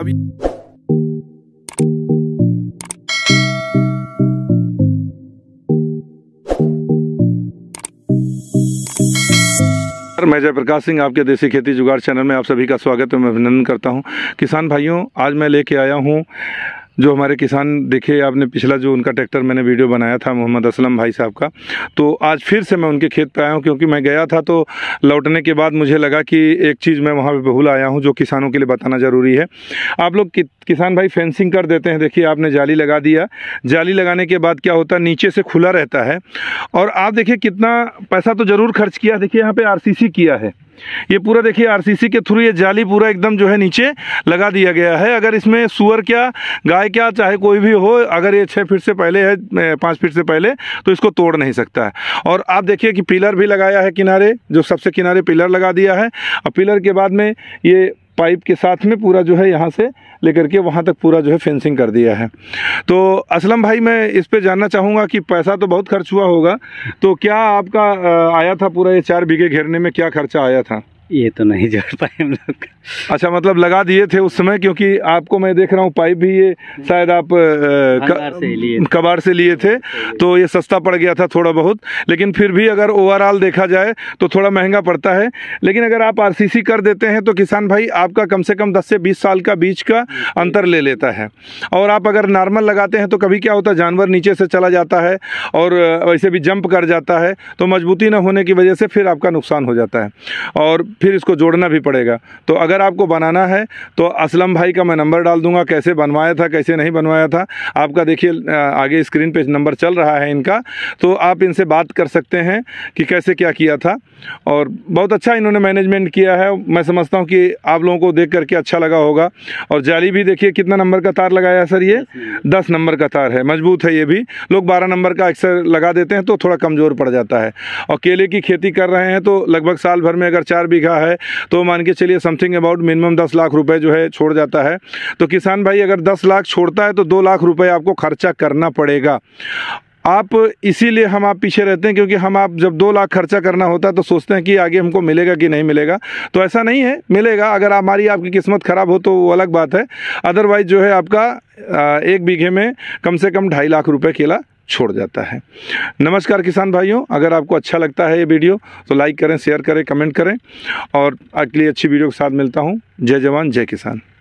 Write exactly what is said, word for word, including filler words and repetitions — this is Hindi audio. अभी मैं जयप्रकाश सिंह आपके देसी खेती जुगाड़ चैनल में आप सभी का स्वागत है। मैं अभिनंदन करता हूं किसान भाइयों। आज मैं लेके आया हूं जो हमारे किसान, देखिए आपने पिछला जो उनका ट्रैक्टर मैंने वीडियो बनाया था मोहम्मद असलम भाई साहब का, तो आज फिर से मैं उनके खेत पे आया हूँ क्योंकि मैं गया था तो लौटने के बाद मुझे लगा कि एक चीज़ मैं वहाँ पे भूल आया हूँ जो किसानों के लिए बताना ज़रूरी है। आप लोग कि, किसान भाई फेंसिंग कर देते हैं। देखिए आपने जाली लगा दिया, जाली लगाने के बाद क्या होता है, नीचे से खुला रहता है। और आप देखिए कितना पैसा तो ज़रूर खर्च किया। देखिए यहाँ पर आर सी सी किया है, ये पूरा देखिए आरसीसी के थ्रू ये जाली पूरा एकदम जो है नीचे लगा दिया गया है। अगर इसमें सुअर क्या, गाय क्या, चाहे कोई भी हो, अगर ये छः फीट से पहले है, पाँच फीट से पहले, तो इसको तोड़ नहीं सकता है। और आप देखिए कि पिलर भी लगाया है किनारे, जो सबसे किनारे पिलर लगा दिया है। और पिलर के बाद में ये पाइप के साथ में पूरा जो है यहाँ से लेकर के वहाँ तक पूरा जो है फेंसिंग कर दिया है। तो असलम भाई मैं इस पे जानना चाहूँगा कि पैसा तो बहुत खर्च हुआ होगा, तो क्या आपका आया था पूरा ये चार बीघे घेरने में क्या खर्चा आया था? ये तो नहीं जोड़ पाए हम लोग। अच्छा, मतलब लगा दिए थे उस समय, क्योंकि आपको मैं देख रहा हूँ पाइप भी ये शायद आप कबाड़ से लिए थे, तो ये सस्ता पड़ गया था थोड़ा बहुत। लेकिन फिर भी अगर ओवरऑल देखा जाए तो थोड़ा महंगा पड़ता है। लेकिन अगर आप आरसीसी कर देते हैं तो किसान भाई आपका कम से कम दस से बीस साल का बीज का अंतर ले लेता है। और आप अगर नॉर्मल लगाते हैं तो कभी क्या होता है, जानवर नीचे से चला जाता है और वैसे भी जंप कर जाता है, तो मजबूती ना होने की वजह से फिर आपका नुकसान हो जाता है और फिर इसको जोड़ना भी पड़ेगा। तो अगर आपको बनाना है तो असलम भाई का मैं नंबर डाल दूंगा, कैसे बनवाया था कैसे नहीं बनवाया था आपका, देखिए आगे स्क्रीन पे नंबर चल रहा है इनका, तो आप इनसे बात कर सकते हैं कि कैसे क्या किया था। और बहुत अच्छा इन्होंने मैनेजमेंट किया है। मैं समझता हूँ कि आप लोगों को देख करके अच्छा लगा होगा। और जाली भी देखिए कितना नंबर का तार लगाया है सर, ये दस नंबर का तार है, मजबूत है। ये भी लोग बारह नंबर का अक्सर लगा देते हैं तो थोड़ा कमज़ोर पड़ जाता है। और केले की खेती कर रहे हैं तो लगभग साल भर में अगर चार बीघा है तो मान के चलिए समथिंग अबाउट मिनिमम दस लाख रुपए जो है छोड़ जाता है। तो किसान भाई अगर दस लाख छोड़ता है तो दो लाख रुपए आपको खर्चा करना पड़ेगा। आप इसीलिए हम आप पीछे रहते हैं क्योंकि हम आप जब दो लाख खर्चा करना होता है तो सोचते हैं कि आगे हमको मिलेगा कि नहीं मिलेगा। तो ऐसा नहीं है, मिलेगा। अगर हमारी आपकी किस्मत ख़राब हो तो वो अलग बात है, अदरवाइज जो है आपका एक बीघे में कम से कम ढाई लाख रुपये केला छोड़ जाता है। नमस्कार किसान भाइयों, अगर आपको अच्छा लगता है ये वीडियो तो लाइक करें, शेयर करें, कमेंट करें। और अगली अच्छी वीडियो के साथ मिलता हूँ। जय जवान जय किसान।